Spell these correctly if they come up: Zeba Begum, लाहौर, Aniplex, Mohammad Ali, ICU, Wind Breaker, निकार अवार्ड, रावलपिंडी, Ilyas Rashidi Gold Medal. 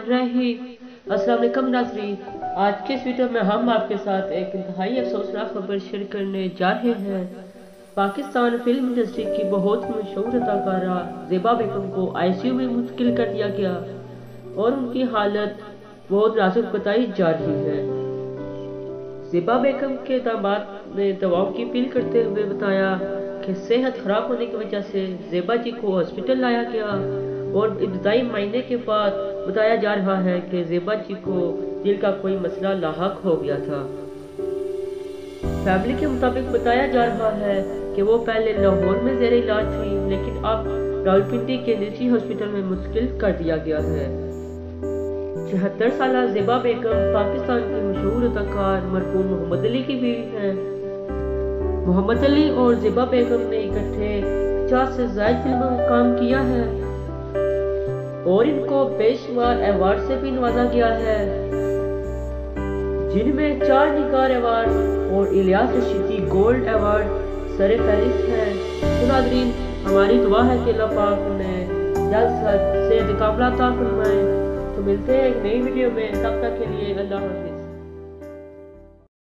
अस्सलाम वालेकुम नाज़रीन, आज के इस वीडियो में हम आपके साथ एक इंतहाई अफसोसनाक खबर शेयर करने जा रहे हैं। पाकिस्तान फिल्म इंडस्ट्री की बहुत मशहूर अदाकारा ज़ेबा बेगम को ICU में मुंतकिल कर दिया गया और उनकी हालत बहुत नाजुक बताई जा रही है। ज़ेबा बेगम के दामाद ने दवाओं की अपील करते हुए बताया कि सेहत खराब होने की वजह से ज़ेबा जी को हॉस्पिटल लाया गया और इब्तदाई मायने के बाद बताया जा रहा है कि ज़ेबा जी को दिल का कोई मसला लाहक हो गया था। फैमिली के मुताबिक बताया जा रहा है कि वो पहले लाहौर में जेर इलाज थी, लेकिन अब रावलपिंडी के निजी हॉस्पिटल में मुंतकिल कर दिया गया है। 74 साल ज़ेबा बेगम पाकिस्तान की मशहूर अदाकार मरहूम मोहम्मद अली की बीवी हैं। मोहम्मद अली और ज़ेबा बेगम ने इकट्ठे 50 से ज्यादा फिल्मों में काम किया है और इनको बेशुमार अवार्ड से भी नवाजा गया है, जिनमें 4 निकार अवार्ड और इलियास रशीदी गोल्ड अवार्ड सरे फहरिस्त हैं। नाज़रीन, हमारी दुआ है कि अल्लाह पाक उन्हें जल्द से जल्द कामयाबी अता फरमाए। तो मिलते हैं एक नई वीडियो में, तब तक के लिए अल्लाह हाफ़िज़।